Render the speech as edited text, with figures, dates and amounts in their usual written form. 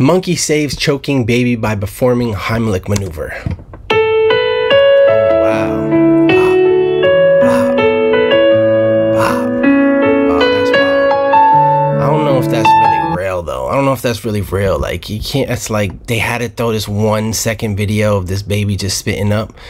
Monkey saves choking baby by performing Heimlich maneuver. Oh, wow. Wow. Wow. Wow, that's wild. I don't know if that's really real, though. I don't know if that's really real. Like, you can't, it's like they had to throw this 1 second video of this baby just spitting up.